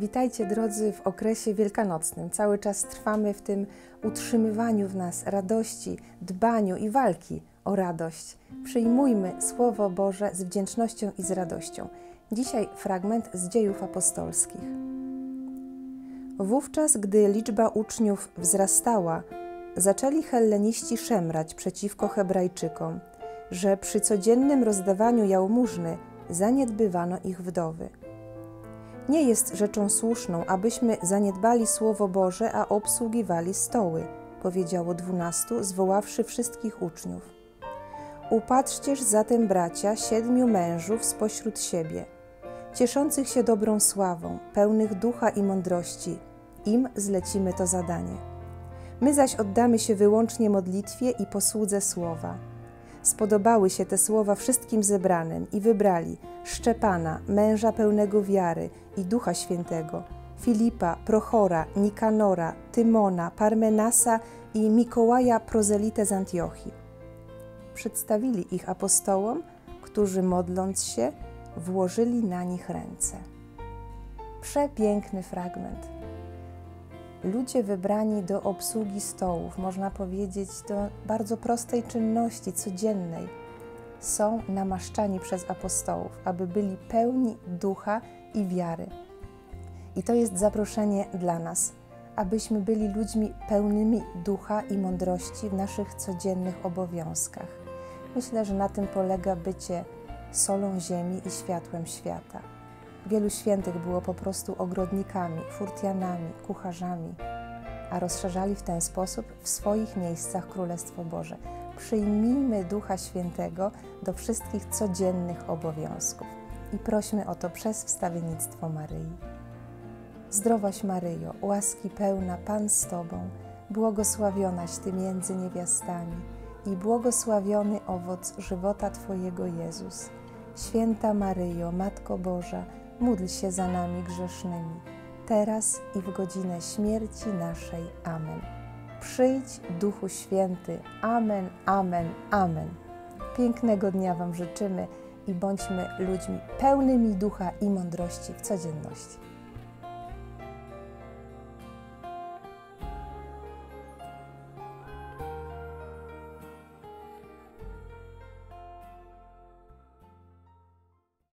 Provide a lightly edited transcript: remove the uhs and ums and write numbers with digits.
Witajcie drodzy w okresie wielkanocnym. Cały czas trwamy w tym utrzymywaniu w nas radości, dbaniu i walki o radość. Przyjmujmy Słowo Boże z wdzięcznością i z radością. Dzisiaj fragment z Dziejów Apostolskich. Wówczas, gdy liczba uczniów wzrastała, zaczęli Helleniści szemrać przeciwko Hebrajczykom, że przy codziennym rozdawaniu jałmużny zaniedbywano ich wdowy. Nie jest rzeczą słuszną, abyśmy zaniedbali Słowo Boże, a obsługiwali stoły, powiedziało 12, zwoławszy wszystkich uczniów. Upatrzcież zatem, bracia, 7 mężów spośród siebie, cieszących się dobrą sławą, pełnych ducha i mądrości. Im zlecimy to zadanie. My zaś oddamy się wyłącznie modlitwie i posłudze słowa. Spodobały się te słowa wszystkim zebranym i wybrali Szczepana, męża pełnego wiary i Ducha Świętego, Filipa, Prochora, Nikanora, Tymona, Parmenasa i Mikołaja Prozelite z Antiochii. Przedstawili ich apostołom, którzy modląc się, włożyli na nich ręce. Przepiękny fragment. Ludzie wybrani do obsługi stołów, można powiedzieć do bardzo prostej czynności, codziennej, są namaszczani przez apostołów, aby byli pełni ducha i wiary. I to jest zaproszenie dla nas, abyśmy byli ludźmi pełnymi ducha i mądrości w naszych codziennych obowiązkach. Myślę, że na tym polega bycie solą ziemi i światłem świata. Wielu świętych było po prostu ogrodnikami, furtianami, kucharzami, a rozszerzali w ten sposób w swoich miejscach Królestwo Boże. Przyjmijmy Ducha Świętego do wszystkich codziennych obowiązków i prośmy o to przez wstawiennictwo Maryi. Zdrowaś Maryjo, łaski pełna, Pan z Tobą, błogosławionaś Ty między niewiastami i błogosławiony owoc żywota Twojego, Jezus. Święta Maryjo, Matko Boża, módl się za nami grzesznymi, teraz i w godzinę śmierci naszej. Amen. Przyjdź, Duchu Święty. Amen, amen, amen. Pięknego dnia Wam życzymy i bądźmy ludźmi pełnymi ducha i mądrości w codzienności.